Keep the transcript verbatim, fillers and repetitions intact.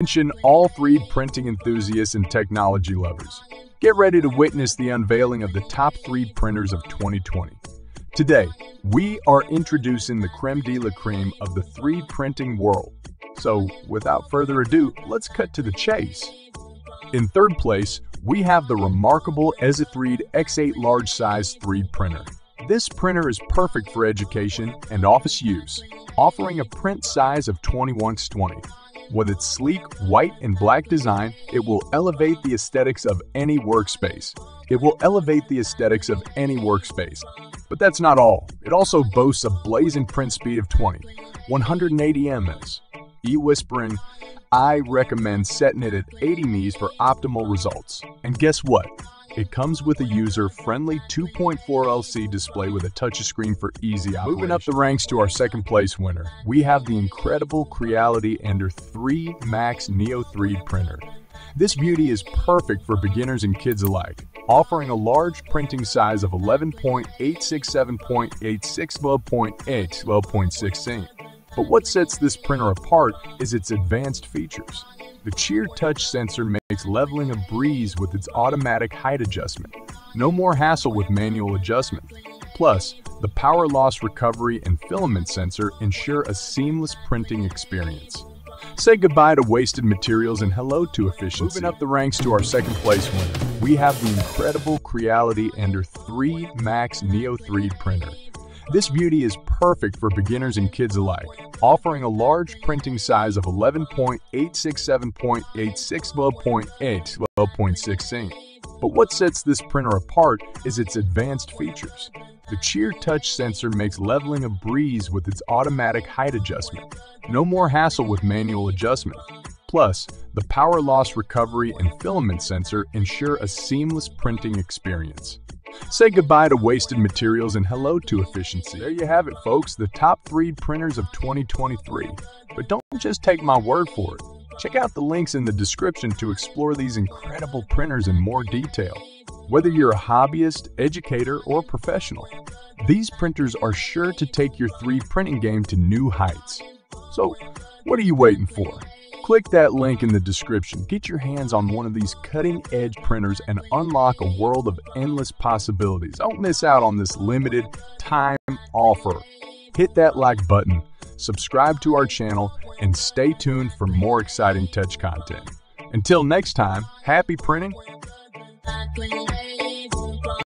Attention all three D printing enthusiasts and technology lovers. Get ready to witness the unveiling of the top three D printers of twenty twenty. Today, we are introducing the creme de la creme of the three D printing world. So, without further ado, let's cut to the chase. In third place, we have the remarkable Easythreed X eight Large Size three D Printer. This printer is perfect for education and office use, offering a print size of twenty-one by twenty. With its sleek white and black design, it will elevate the aesthetics of any workspace. It will elevate the aesthetics of any workspace. But that's not all. It also boasts a blazing print speed of twenty, one hundred eighty meters per second. E-whispering, I recommend setting it at eighty meters per second for optimal results. And guess what? It comes with a user-friendly two point four L C display with a touchscreen for easy operation. Moving up the ranks to our second place winner, we have the incredible Creality Ender three Max Neo three D Printer. This beauty is perfect for beginners and kids alike, offering a large printing size of eleven by eight six seven by eight six by eight by sixteen. But what sets this printer apart is its advanced features. The C R Touch sensor makes leveling a breeze with its automatic height adjustment. No more hassle with manual adjustment. Plus, the power loss recovery and filament sensor ensure a seamless printing experience. Say goodbye to wasted materials and hello to efficiency. Moving up the ranks to our second place winner, we have the incredible Creality Ender three Max Neo three D Printer. This beauty is perfect for beginners and kids alike, offering a large printing size of eleven by eight six seven by eight six by eight by sixteen. But what sets this printer apart is its advanced features. The C R Touch sensor makes leveling a breeze with its automatic height adjustment. No more hassle with manual adjustment. Plus, the power loss recovery and filament sensor ensure a seamless printing experience. Say goodbye to wasted materials and hello to efficiency. There you have it, folks, the top three D printers of twenty twenty-three. But don't just take my word for it. Check out the links in the description to explore these incredible printers in more detail. Whether you're a hobbyist, educator, or professional, these printers are sure to take your three D printing game to new heights. So, what are you waiting for? Click that link in the description, get your hands on one of these cutting-edge printers and unlock a world of endless possibilities. Don't miss out on this limited time offer. Hit that like button, subscribe to our channel, and stay tuned for more exciting touch content. Until next time, happy printing!